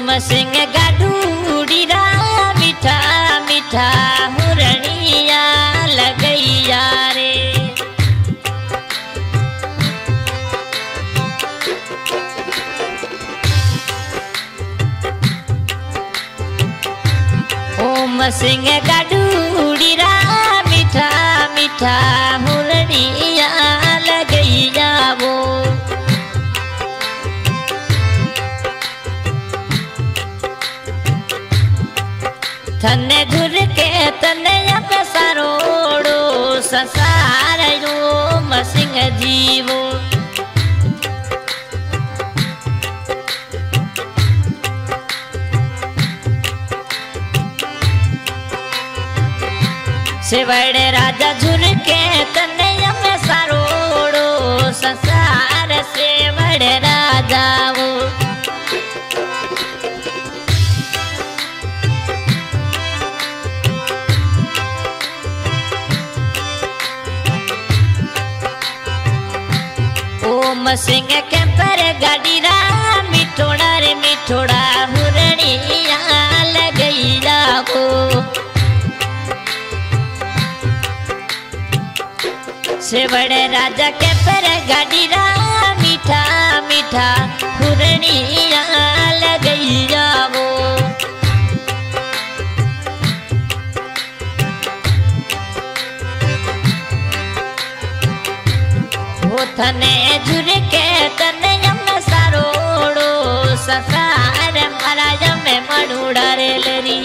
राम सिंह गाडूड़ी रा मीठा मीठा हुरनिया लगैया रे। ओम सिंह गाडूड़ी रा मीठा मीठा हुरनिया लगैया वो। थने धुर के तने सरोड़ो संसार ओम सिंह जीवो। शिवड़ राजा झुर के तने सरोड़ो संसार शिवड़ राजा वो। ओम सिंह केम्पर गाडी रा मिठोड़ा रे मिठोड़ा हुरनिया लगैया को। सेवड़ राजा केम्पर गाडी रा मीठा मीठा हुरनिया लगैया वो। थने झुरके तने सरोड़ो ससार महाराज में मनुड़ा रे लरी।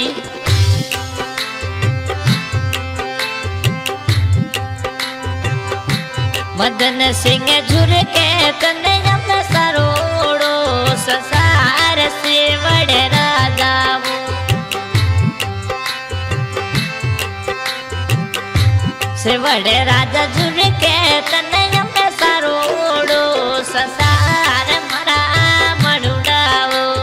मदन सिंह झुरके तने सरोड़ो ससार से बड़े राजा वो। से बड़े राजा झुरके तने सरोड़ो ससार मरा मनुड़ाओ।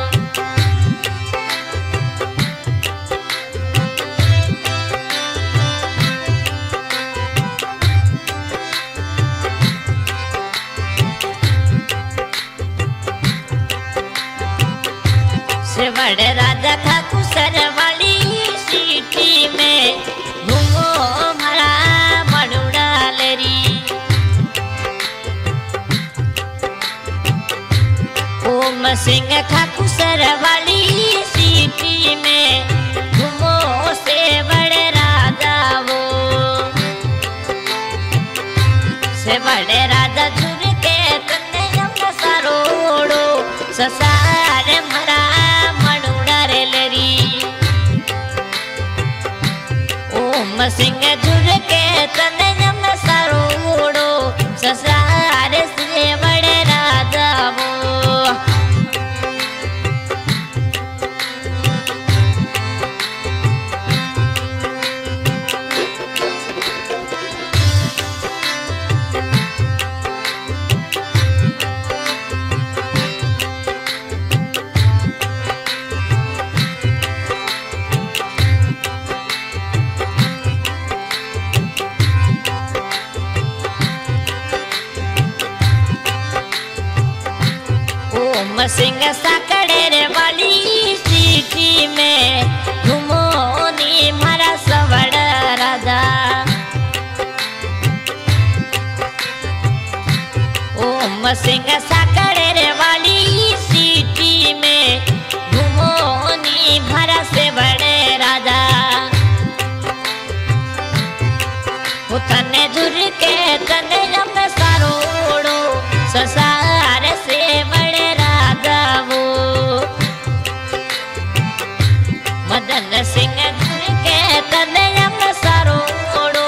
से बड़े राजा खाकुसर वाली सिटी में घूमो मरा मनुड़ा लरी। ओम सिंह खाकुसर वाली सिटी में घूमो से बड़े राजा वो। से बड़े राजा झुर के तने सरोड़ो ससार मरा मनुड़ा रे लरी। ओम सिंह झुर के तने सरोड़ो ससार से बड़े राजा वो। सिंह साकड़े वाली सिटी में घूमो नी मारा सवड़ राजा। ओम सिंह साकड़े वाली सिटी में घूमो नी भरा से बड़े राजा। उतने झुर के तने सरोड़ो ससार से बड़े राजा वो। मदन सिंह झुर के तने सरोड़ो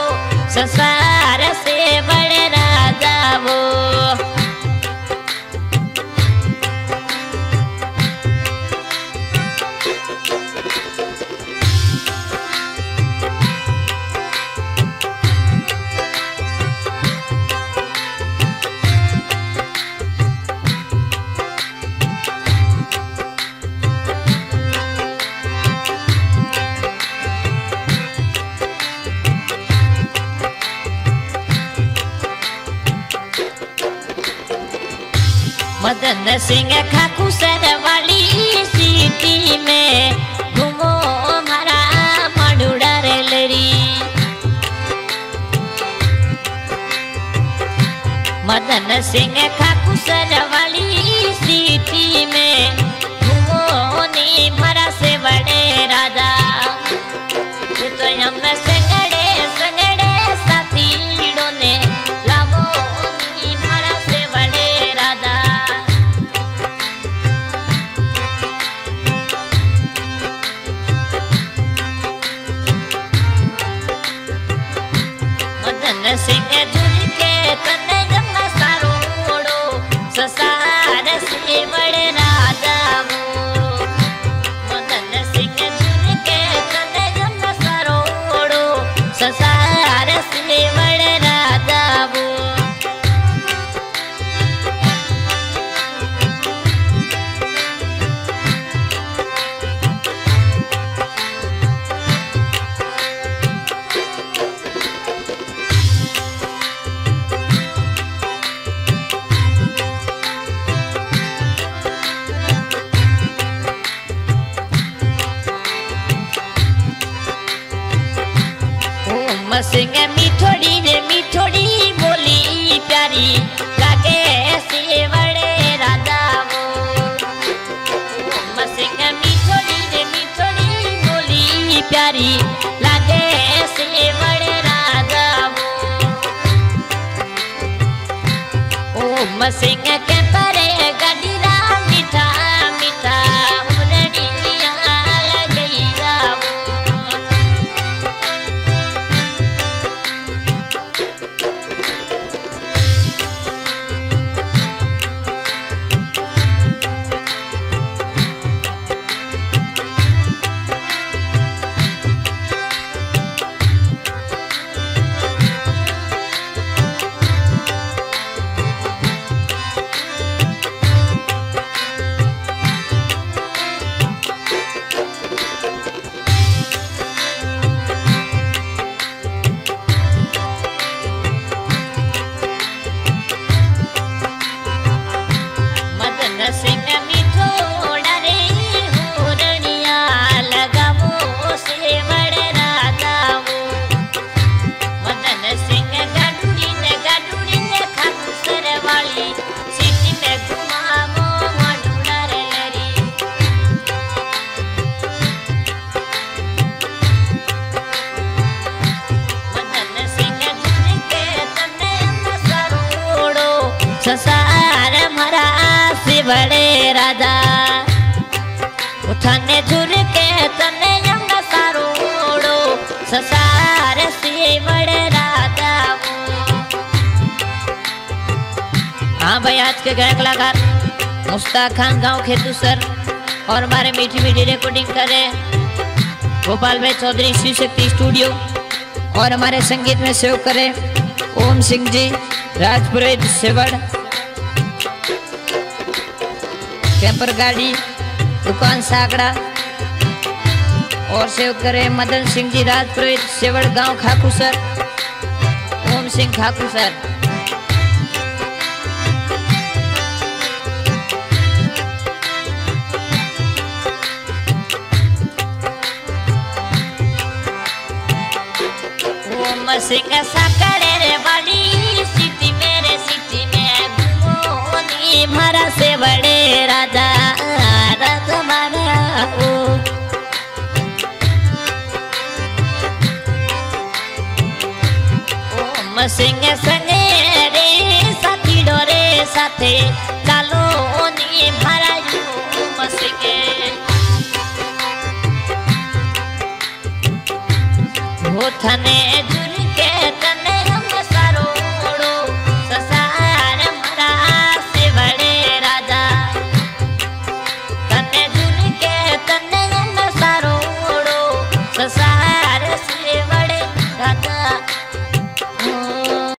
ससार से बड़े राजा वो। मदन सिंह खाकुसर वाली सिटी मदन सिंह खाकुसर वाली सिटी में घूमो नी मरा से बड़े राजा तो हम संगड़े संगड़े साथी ने लावो नी मरा से बड़े राजा मदन सिंह मीठोड़ी बोली प्यारी लागे से बड़े राधा वो मसिंग मीठोड़ी बोली प्यारी लागे से बड़े राधा वो ओ मसिंग केंपर गाड़ी रा मीठा मीठा होरानिया लगई रा ससार मरा से बड़े राजा उठाने झुर के तने यंगा सारो ओड़ो ससार से बड़े राजा हाँ भाई आज के गायक कलाकार मुश्ताक खान गांव खेतूसर और हमारे मीठी मीठी रिकॉर्डिंग कर रहे गोपाल भाई चौधरी शिव शक्ति स्टूडियो और हमारे संगीत में सेव करें ओम सिंह जी राजपुरोहित सेवड़ कैंपर गाड़ी दुकान सागड़ा और सेव करें मदन सिंह जी राजपुरोहित सेवड़ गांव खाकुसर ओम सिंह खाकुसर ओम सिंह साकड़े रे वाली मरा से बड़े राजा राजा मारा ओ मसिंग संगे रे साथी डोरे साथे चालो नी भरा मसिंग हो थने